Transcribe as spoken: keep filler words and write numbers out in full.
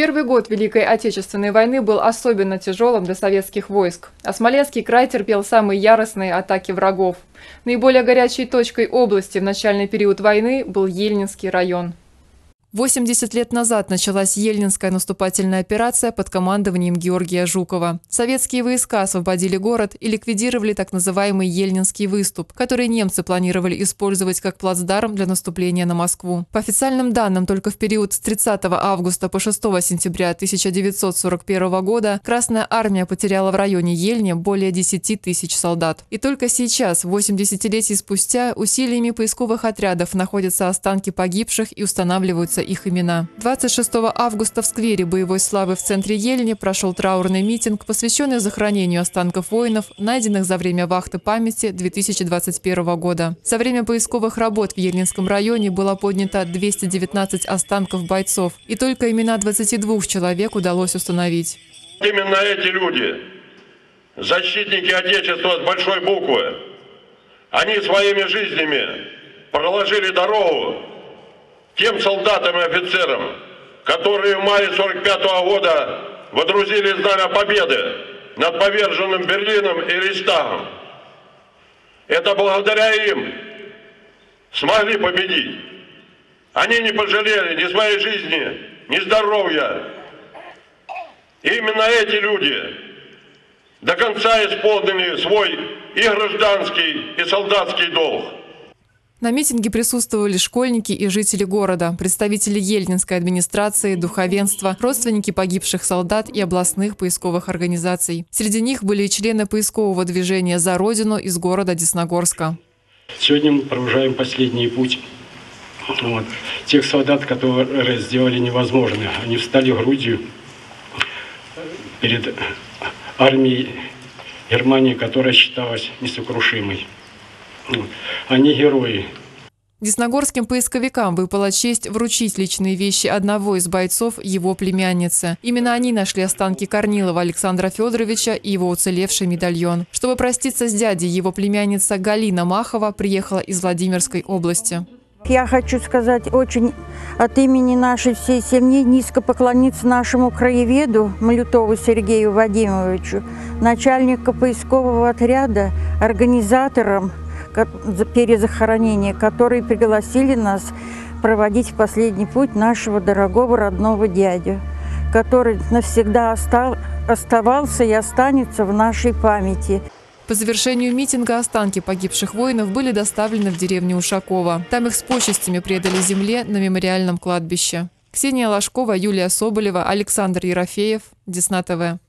Первый год Великой Отечественной войны был особенно тяжелым для советских войск, а Смоленский край терпел самые яростные атаки врагов. Наиболее горячей точкой области в начальный период войны был Ельнинский район. восемьдесят лет назад началась Ельнинская наступательная операция под командованием Георгия Жукова. Советские войска освободили город и ликвидировали так называемый Ельнинский выступ, который немцы планировали использовать как плацдарм для наступления на Москву. По официальным данным, только в период с тридцатого августа по шестое сентября тысяча девятьсот сорок первого года Красная армия потеряла в районе Ельни более десяти тысяч солдат. И только сейчас, восемьдесят летий спустя, усилиями поисковых отрядов находятся останки погибших и устанавливаются их имена. двадцать шестого августа в сквере боевой славы в центре Ельни прошел траурный митинг, посвященный захоронению останков воинов, найденных за время вахты памяти две тысячи двадцать первого года. За время поисковых работ в Ельнинском районе было поднято двести девятнадцать останков бойцов, и только имена двадцати двух человек удалось установить. Именно эти люди, защитники Отечества с большой буквы, они своими жизнями проложили дорогу тем солдатам и офицерам, которые в мае сорок пятого года водрузили знамя победы над поверженным Берлином и Ристагом. Это благодаря им смогли победить. Они не пожалели ни своей жизни, ни здоровья. И именно эти люди до конца исполнили свой и гражданский, и солдатский долг. На митинге присутствовали школьники и жители города, представители ельнинской администрации, духовенства, родственники погибших солдат и областных поисковых организаций. Среди них были и члены поискового движения «За родину» из города Десногорска. Сегодня мы провожаем последний путь вот, тех солдат, которые сделали невозможное. Они встали грудью перед армией Германии, которая считалась несокрушимой. Они герои. Десногорским поисковикам выпала честь вручить личные вещи одного из бойцов его племянницы. Именно они нашли останки Корнилова Александра Федоровича и его уцелевший медальон. Чтобы проститься с дядей, его племянница Галина Махова приехала из Владимирской области. Я хочу сказать очень от имени нашей всей семьи низко поклониться нашему краеведу Малютову Сергею Вадимовичу, начальнику поискового отряда, организаторам перезахоронения, которые пригласили нас проводить последний путь нашего дорогого родного дядю, который навсегда остал, оставался и останется в нашей памяти. По завершению митинга останки погибших воинов были доставлены в деревню Ушакова. Там их с почестями предали земле на мемориальном кладбище. Ксения Лашкова, Юлия Соболева, Александр Ерофеев, Десна-ТВ.